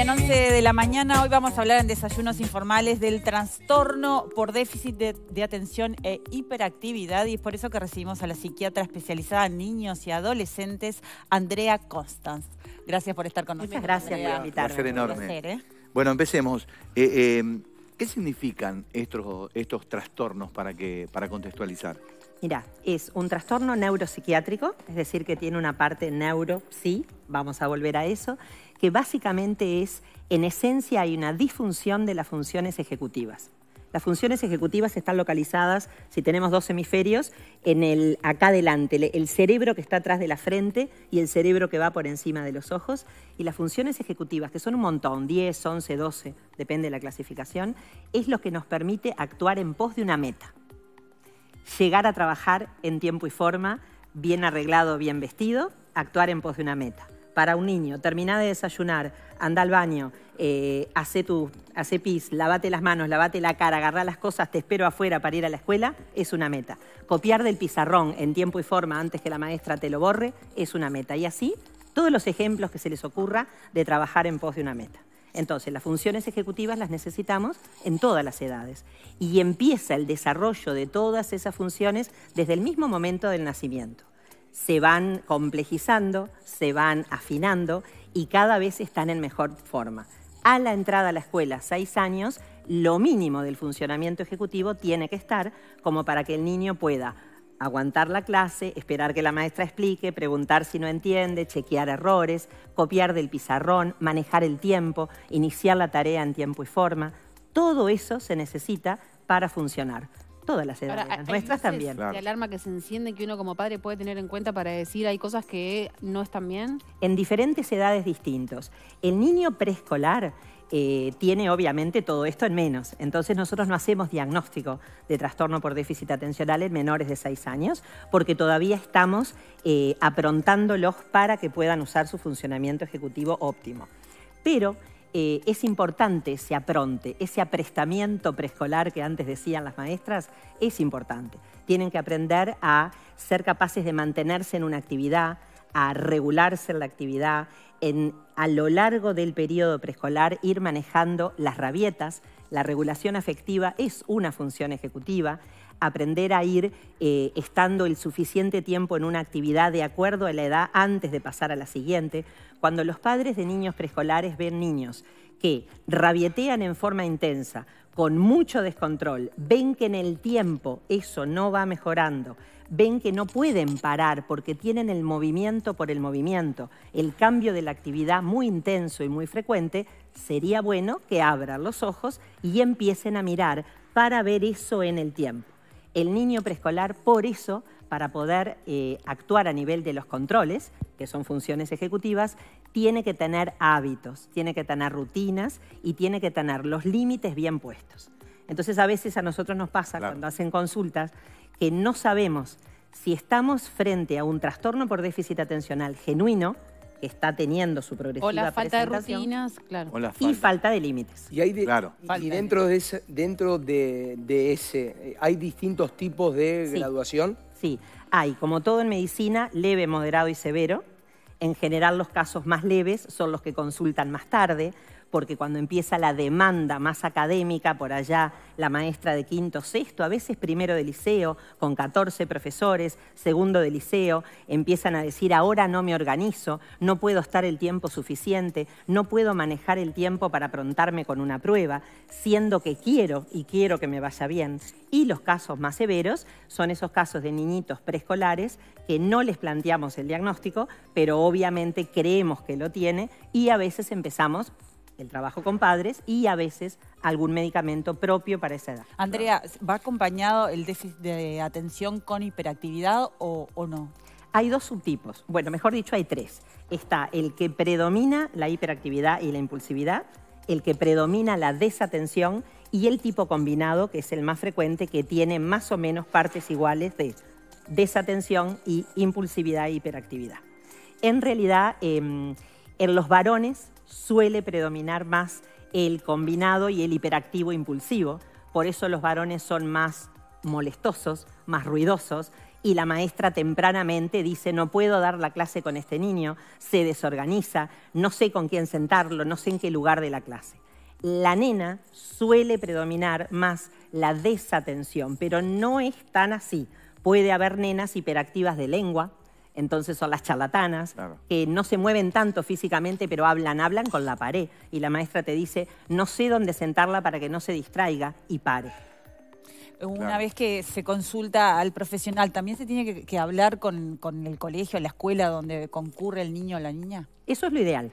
en 11 de la mañana. Hoy vamos a hablar en Desayunos Informales del trastorno por déficit de atención e hiperactividad, y es por eso que recibimos a la psiquiatra especializada en niños y adolescentes, Andrea Constanst. Gracias por estar con nosotros. Muchas gracias, Andrea, por invitarme. Un placer enorme. Un placer, ¿eh? Bueno, empecemos. ¿Qué significan estos trastornos para contextualizar? Mirá, es un trastorno neuropsiquiátrico, es decir, que tiene una parte neuropsí, vamos a volver a eso, que básicamente es, en esencia, hay una disfunción de las funciones ejecutivas. Las funciones ejecutivas están localizadas, si tenemos dos hemisferios, en acá adelante, el cerebro que está atrás de la frente y el cerebro que va por encima de los ojos. Y las funciones ejecutivas, que son un montón, 10, 11, 12, depende de la clasificación, es lo que nos permite actuar en pos de una meta. Llegar a trabajar en tiempo y forma, bien arreglado, bien vestido, actuar en pos de una meta. Para un niño, termina de desayunar, anda al baño, hace pis, lavate las manos, lavate la cara, agarrá las cosas, te espero afuera para ir a la escuela, es una meta. Copiar del pizarrón en tiempo y forma antes que la maestra te lo borre, es una meta. Y así, todos los ejemplos que se les ocurra de trabajar en pos de una meta. Entonces, las funciones ejecutivas las necesitamos en todas las edades. Y empieza el desarrollo de todas esas funciones desde el mismo momento del nacimiento. Se van complejizando, se van afinando y cada vez están en mejor forma. A la entrada a la escuela, 6 años, lo mínimo del funcionamiento ejecutivo tiene que estar como para que el niño pueda aguantar la clase, esperar que la maestra explique, preguntar si no entiende, chequear errores, copiar del pizarrón, manejar el tiempo, iniciar la tarea en tiempo y forma. Todo eso se necesita para funcionar. Todas las edades, ahora, las nuestras también. Claro. ¿Hay alarma que se enciende que uno como padre puede tener en cuenta para decir hay cosas que no están bien? En diferentes edades distintos. El niño preescolar tiene obviamente todo esto en menos. Entonces nosotros no hacemos diagnóstico de trastorno por déficit atencional en menores de 6 años porque todavía estamos aprontándolos para que puedan usar su funcionamiento ejecutivo óptimo. Pero es importante ese apronte, ese aprestamiento preescolar que antes decían las maestras, es importante. Tienen que aprender a ser capaces de mantenerse en una actividad, a regularse en la actividad, a lo largo del periodo preescolar ir manejando las rabietas. La regulación afectiva es una función ejecutiva. Aprender a ir estando el suficiente tiempo en una actividad de acuerdo a la edad antes de pasar a la siguiente. Cuando los padres de niños preescolares ven niños que rabietean en forma intensa, con mucho descontrol, ven que en el tiempo eso no va mejorando, ven que no pueden parar porque tienen el movimiento por el movimiento, el cambio de la actividad muy intenso y muy frecuente, sería bueno que abran los ojos y empiecen a mirar para ver eso en el tiempo. El niño preescolar, por eso, para poder actuar a nivel de los controles, que son funciones ejecutivas, tiene que tener hábitos, tiene que tener rutinas y tiene que tener los límites bien puestos. Entonces, a veces a nosotros nos pasa, claro, cuando hacen consultas, que no sabemos si estamos frente a un trastorno por déficit atencional genuino, que está teniendo su progresiva presentación. O la falta de rutinas, claro. Y falta de límites. Y, claro, y dentro de ese, ¿hay distintos tipos de graduación? Sí, hay, como todo en medicina, leve, moderado y severo. En general, los casos más leves son los que consultan más tarde, porque cuando empieza la demanda más académica, por allá la maestra de quinto, sexto, a veces primero de liceo, con 14 profesores, segundo de liceo, empiezan a decir, ahora no me organizo, no puedo estar el tiempo suficiente, no puedo manejar el tiempo para aprontarme con una prueba, siendo que quiero y quiero que me vaya bien. Y los casos más severos son esos casos de niñitos preescolares que no les planteamos el diagnóstico, pero obviamente creemos que lo tiene y a veces empezamos el trabajo con padres y a veces algún medicamento propio para esa edad. Andrea, ¿va acompañado el déficit de atención con hiperactividad o no? Hay 2 subtipos, bueno, mejor dicho, hay 3. Está el que predomina la hiperactividad y la impulsividad, el que predomina la desatención y el tipo combinado, que es el más frecuente, que tiene más o menos partes iguales de desatención y impulsividad e hiperactividad. En realidad, en los varones suele predominar más el combinado y el hiperactivo impulsivo. Por eso los varones son más molestosos, más ruidosos y la maestra tempranamente dice, no puedo dar la clase con este niño, se desorganiza, no sé con quién sentarlo, no sé en qué lugar de la clase. La nena suele predominar más la desatención, pero no es tan así. Puede haber nenas hiperactivas de lengua, entonces son las charlatanas, claro, que no se mueven tanto físicamente, pero hablan con la pared. Y la maestra te dice, no sé dónde sentarla para que no se distraiga y pare. Una claro. vez que se consulta al profesional, ¿también se tiene que hablar con el colegio, la escuela donde concurre el niño o la niña? Eso es lo ideal.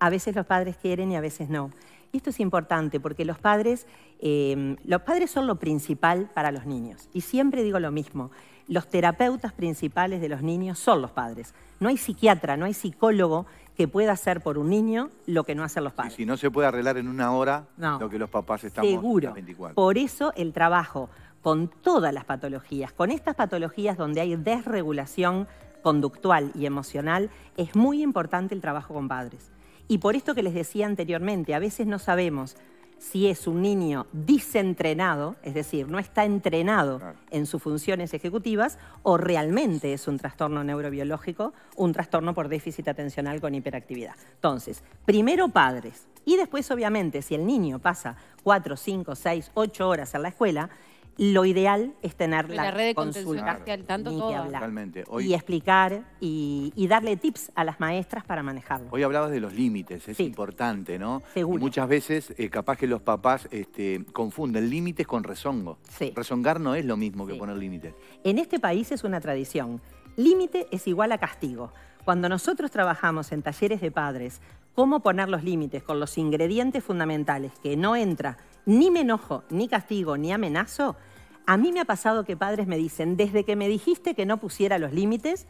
A veces los padres quieren y a veces no. Y esto es importante porque los padres son lo principal para los niños. Y siempre digo lo mismo, los terapeutas principales de los niños son los padres. No hay psiquiatra, no hay psicólogo que pueda hacer por un niño lo que no hacen los padres. Y si no se puede arreglar en una hora no, lo que los papás estamos seguro. A 24. Por eso el trabajo con todas las patologías, con estas patologías donde hay desregulación conductual y emocional, es muy importante el trabajo con padres. Y por esto que les decía anteriormente, a veces no sabemos si es un niño disentrenado, es decir, no está entrenado en sus funciones ejecutivas, o realmente es un trastorno neurobiológico, un trastorno por déficit atencional con hiperactividad. Entonces, primero padres, y después obviamente si el niño pasa 4, 5, 6, 8 horas en la escuela, lo ideal es tener la red de consulta al tanto todo. Hablar, hoy, y explicar y darle tips a las maestras para manejarlo. Hoy hablabas de los límites, es sí. importante, ¿no? Seguro. Y muchas veces capaz que los papás confunden límites con rezongo. Sí. Rezongar no es lo mismo que sí. poner límites. En este país es una tradición. Límite es igual a castigo. Cuando nosotros trabajamos en talleres de padres, cómo poner los límites con los ingredientes fundamentales que no entra ni me enojo, ni castigo, ni amenazo, a mí me ha pasado que padres me dicen, desde que me dijiste que no pusiera los límites,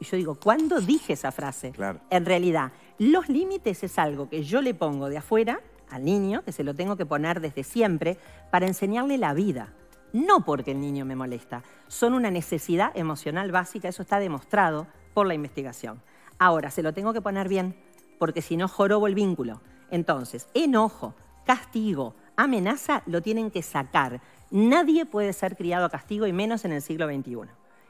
y yo digo, ¿cuándo dije esa frase? Claro. En realidad, los límites es algo que yo le pongo de afuera al niño, que se lo tengo que poner desde siempre, para enseñarle la vida. No porque el niño me molesta, son una necesidad emocional básica, eso está demostrado por la investigación. Ahora, se lo tengo que poner bien, porque si no jorobo el vínculo. Entonces, enojo, castigo, amenaza lo tienen que sacar. Nadie puede ser criado a castigo y menos en el siglo XXI.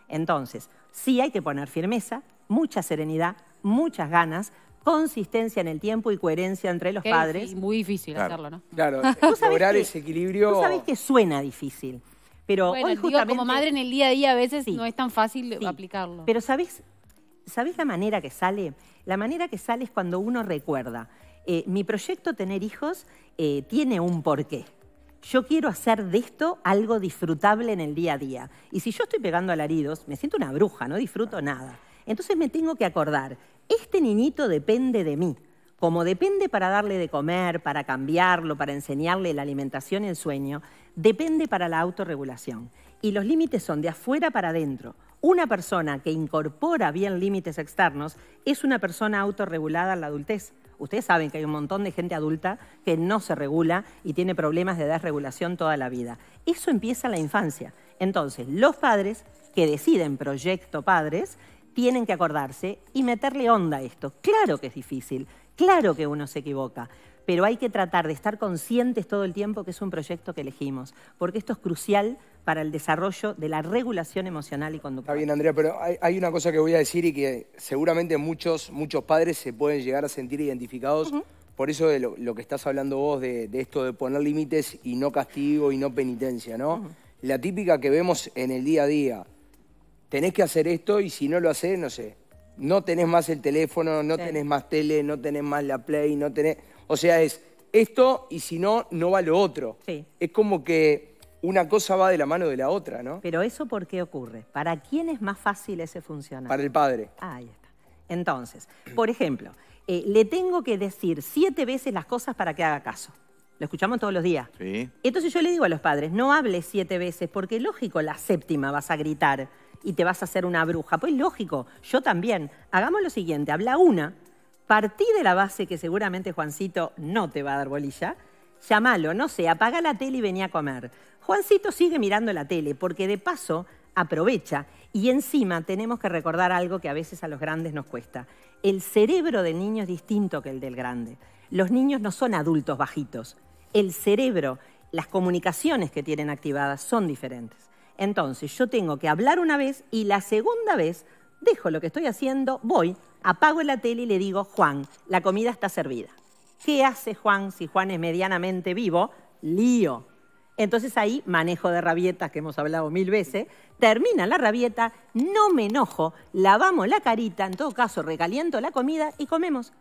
Entonces, sí hay que poner firmeza, mucha serenidad, muchas ganas, consistencia en el tiempo y coherencia entre los padres. Es muy difícil claro. hacerlo, ¿no? Claro, lograr ese equilibrio... Tú sabés que suena difícil, pero bueno, hoy justamente... Digo, como madre en el día a día a veces sí, no es tan fácil sí, aplicarlo. Pero ¿sabés la manera que sale? La manera que sale es cuando uno recuerda. Mi proyecto tener hijos tiene un porqué. Yo quiero hacer de esto algo disfrutable en el día a día. Y si yo estoy pegando alaridos, me siento una bruja, no disfruto nada. Entonces me tengo que acordar, este niñito depende de mí. Como depende para darle de comer, para cambiarlo, para enseñarle la alimentación y el sueño, depende para la autorregulación. Y los límites son de afuera para adentro. Una persona que incorpora bien límites externos es una persona autorregulada en la adultez. Ustedes saben que hay un montón de gente adulta que no se regula y tiene problemas de desregulación toda la vida. Eso empieza en la infancia. Entonces, los padres que deciden proyecto padres tienen que acordarse y meterle onda a esto. Claro que es difícil, claro que uno se equivoca, pero hay que tratar de estar conscientes todo el tiempo que es un proyecto que elegimos, porque esto es crucial para el desarrollo de la regulación emocional y conductual. Está bien, Andrea, pero hay una cosa que voy a decir y que seguramente muchos padres se pueden llegar a sentir identificados, uh-huh. por eso de lo que estás hablando vos, de esto de poner límites y no castigo y no penitencia, ¿no? Uh-huh. La típica que vemos en el día a día, tenés que hacer esto y si no lo hacés, no sé, no tenés más el teléfono, no sí. tenés más tele, no tenés más la Play, no tenés... O sea, es esto y si no, no va lo otro. Sí. Es como que una cosa va de la mano de la otra, ¿no? Pero ¿eso por qué ocurre? ¿Para quién es más fácil ese funcionar? Para el padre. Ah, ahí está. Entonces, por ejemplo, le tengo que decir 7 veces las cosas para que haga caso. Lo escuchamos todos los días. Sí. Entonces yo le digo a los padres, no hables 7 veces, porque lógico, la 7ª vas a gritar y te vas a hacer una bruja. Pues lógico, yo también. Hagamos lo siguiente, habla una... Partí de la base que seguramente Juancito no te va a dar bolilla, llámalo, no sé, apaga la tele y vení a comer. Juancito sigue mirando la tele porque de paso aprovecha y encima tenemos que recordar algo que a veces a los grandes nos cuesta. El cerebro del niño es distinto que el del grande. Los niños no son adultos bajitos. El cerebro, las comunicaciones que tienen activadas son diferentes. Entonces, yo tengo que hablar una vez y la segunda vez dejo lo que estoy haciendo, voy, apago la tele y le digo, Juan, la comida está servida. ¿Qué hace Juan si Juan es medianamente vivo? Lío. Entonces ahí, manejo de rabietas, que hemos hablado 1000 veces, termina la rabieta, no me enojo, lavamos la carita, en todo caso recaliento la comida y comemos.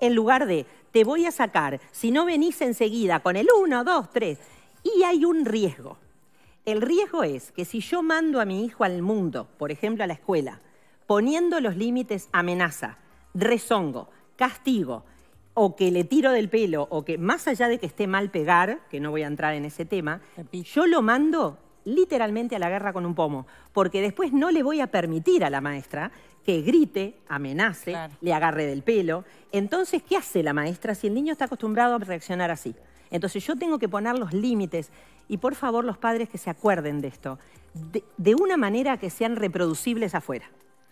En lugar de, te voy a sacar, si no venís enseguida con el 1, 2, 3. Y hay un riesgo. El riesgo es que si yo mando a mi hijo al mundo, por ejemplo a la escuela, poniendo los límites amenaza, rezongo, castigo, o que le tiro del pelo, o que más allá de que esté mal pegar, que no voy a entrar en ese tema, yo lo mando literalmente a la guerra con un pomo, porque después no le voy a permitir a la maestra que grite, amenace, claro, le agarre del pelo. Entonces, ¿qué hace la maestra si el niño está acostumbrado a reaccionar así? Entonces yo tengo que poner los límites y por favor los padres que se acuerden de esto, de una manera que sean reproducibles afuera,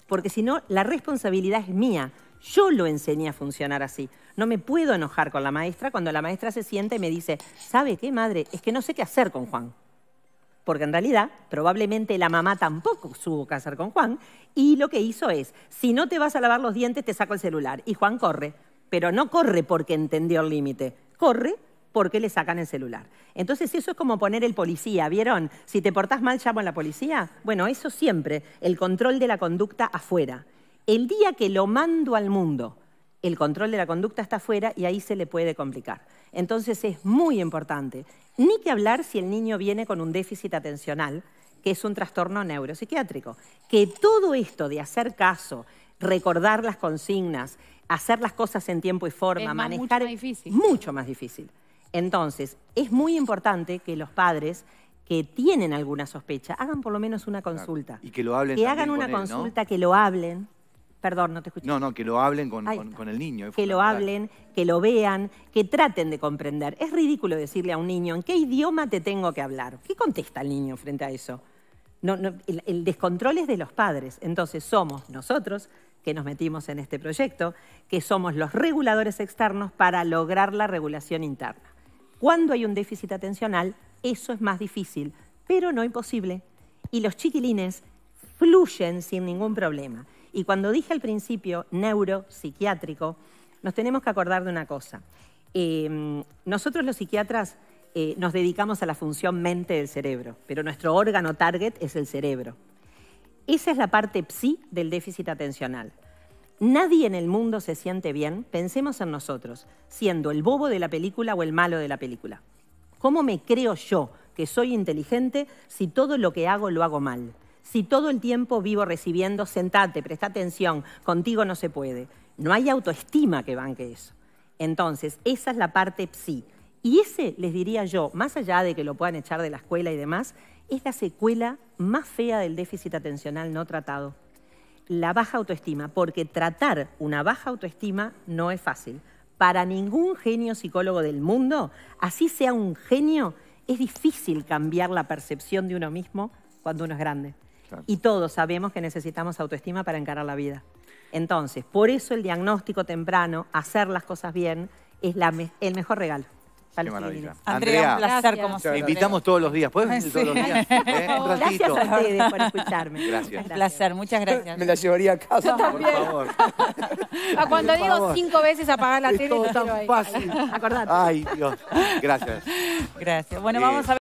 porque si no la responsabilidad es mía. Yo lo enseñé a funcionar así. No me puedo enojar con la maestra cuando la maestra se sienta y me dice, ¿sabe qué, madre? Es que no sé qué hacer con Juan. Porque en realidad, probablemente la mamá tampoco supo qué hacer con Juan y lo que hizo es, si no te vas a lavar los dientes, te saco el celular. Y Juan corre, pero no corre porque entendió el límite, corre porque le sacan el celular. Entonces eso es como poner el policía, ¿vieron? Si te portás mal, llamo a la policía. Bueno, eso siempre, el control de la conducta afuera. El día que lo mando al mundo, el control de la conducta está afuera y ahí se le puede complicar. Entonces es muy importante. Ni que hablar si el niño viene con un déficit atencional, que es un trastorno neuropsiquiátrico. Que todo esto de hacer caso, recordar las consignas, hacer las cosas en tiempo y forma, manejar... es mucho más difícil. Entonces, es muy importante que los padres que tienen alguna sospecha hagan por lo menos una consulta. Claro. Y que lo hablen también con él, ¿no? Que hagan una consulta, que lo hablen. Perdón, no te escuché. No, no, que lo hablen con el niño. Que lo hablen, que lo vean, que traten de comprender. Es ridículo decirle a un niño, ¿en qué idioma te tengo que hablar? ¿Qué contesta el niño frente a eso? No, no, el descontrol es de los padres. Entonces somos nosotros que nos metimos en este proyecto, que somos los reguladores externos para lograr la regulación interna. Cuando hay un déficit atencional, eso es más difícil, pero no imposible. Y los chiquilines fluyen sin ningún problema. Y cuando dije al principio neuropsiquiátrico, nos tenemos que acordar de una cosa. Nosotros los psiquiatras nos dedicamos a la función mente del cerebro, pero nuestro órgano target es el cerebro. Esa es la parte psi del déficit atencional. Nadie en el mundo se siente bien, pensemos en nosotros, siendo el bobo de la película o el malo de la película. ¿Cómo me creo yo que soy inteligente si todo lo que hago lo hago mal? Si todo el tiempo vivo recibiendo, sentate, presta atención, contigo no se puede. No hay autoestima que banque eso. Entonces, esa es la parte psi. Y ese, les diría yo, más allá de que lo puedan echar de la escuela y demás, es la secuela más fea del déficit atencional no tratado. La baja autoestima, porque tratar una baja autoestima no es fácil. Para ningún genio psicólogo del mundo, así sea un genio, es difícil cambiar la percepción de uno mismo cuando uno es grande. Claro. Y todos sabemos que necesitamos autoestima para encarar la vida. Entonces, por eso el diagnóstico temprano, hacer las cosas bien, es el mejor regalo. Qué maravilla. Andrea, un placer como siempre. Te invitamos todos los días. ¿Puedes venir todos los días? Un ratito. Gracias a ustedes por escucharme. Gracias. Un placer, muchas gracias. Me la llevaría a casa, por favor. Cuando digo 5 veces apagar la tele, no quiero ahí. Es tan fácil. Acordate. Ay, Dios. Gracias. Gracias. Bueno, vamos a ver.